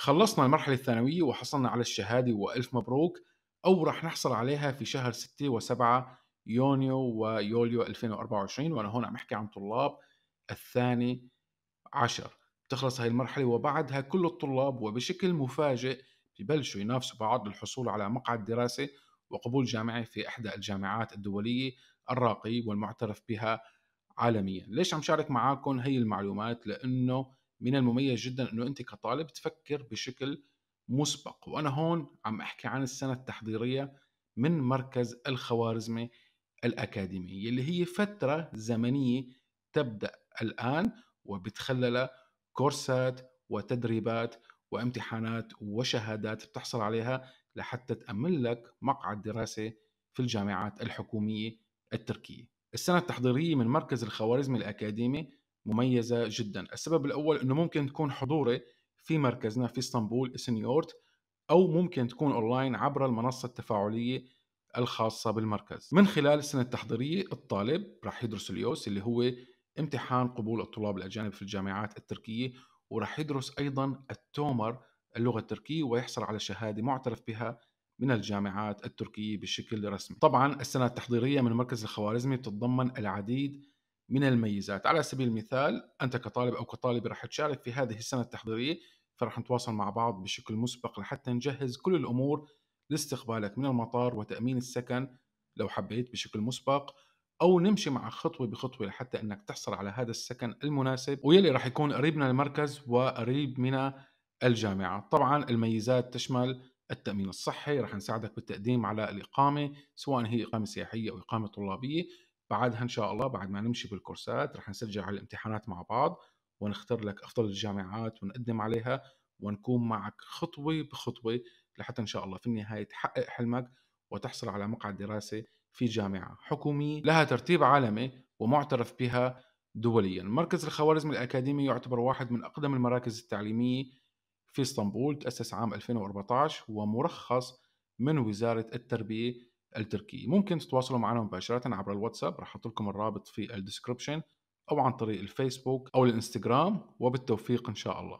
خلصنا المرحلة الثانوية وحصلنا على الشهادة وألف مبروك، أو رح نحصل عليها في شهر 6 و7 يونيو ويوليو 2024. وأنا هون عم أحكي عن طلاب الثاني عشر. تخلص هاي المرحلة وبعدها كل الطلاب وبشكل مفاجئ ببلشوا ينافسوا بعض للحصول على مقعد دراسة وقبول جامعي في إحدى الجامعات الدولية الراقية والمعترف بها عالميا. ليش عم شارك معاكم هي المعلومات؟ لأنه من المميز جدا أنه أنت كطالب تفكر بشكل مسبق. وأنا هون عم أحكي عن السنة التحضيرية من مركز الخوارزمي الأكاديمي، اللي هي فترة زمنية تبدأ الآن وبتخلل كورسات وتدريبات وامتحانات وشهادات بتحصل عليها لحتى تأمن لك مقعد دراسة في الجامعات الحكومية التركية. السنة التحضيرية من مركز الخوارزمي الأكاديمي مميزة جدا. السبب الأول أنه ممكن تكون حضوري في مركزنا في اسطنبول اسنيورت، أو ممكن تكون أونلاين عبر المنصة التفاعلية الخاصة بالمركز. من خلال السنة التحضيرية الطالب راح يدرس اليوس اللي هو امتحان قبول الطلاب الأجانب في الجامعات التركية، وراح يدرس أيضا التومر اللغة التركية ويحصل على شهادة معترف بها من الجامعات التركية بشكل رسمي. طبعا السنة التحضيرية من مركز الخوارزمي بتتضمن العديد من الميزات. على سبيل المثال أنت كطالب أو كطالبة راح تشارك في هذه السنة التحضيرية، فراح نتواصل مع بعض بشكل مسبق لحتى نجهز كل الأمور لاستقبالك من المطار وتأمين السكن لو حبيت بشكل مسبق، أو نمشي مع خطوة بخطوة لحتى أنك تحصل على هذا السكن المناسب ويلي راح يكون قريب من المركز وقريب من الجامعة. طبعا الميزات تشمل التأمين الصحي، راح نساعدك بالتقديم على الإقامة سواء هي إقامة سياحية أو إقامة طلابية. بعدها إن شاء الله بعد ما نمشي بالكورسات راح نسجل على الامتحانات مع بعض ونختار لك أفضل الجامعات ونقدم عليها ونكون معك خطوة بخطوة لحتى إن شاء الله في النهاية تحقق حلمك وتحصل على مقعد دراسة في جامعة حكومية لها ترتيب عالمي ومعترف بها دوليا. مركز الخوارزمي الأكاديمي يعتبر واحد من أقدم المراكز التعليمية في اسطنبول، تأسس عام 2014 ومرخص من وزارة التربية التركية. ممكن تتواصلوا معنا مباشرة عبر الواتساب، راح أحط لكم الرابط في الديسكريبشن، أو عن طريق الفيسبوك أو الإنستغرام، وبالتوفيق إن شاء الله.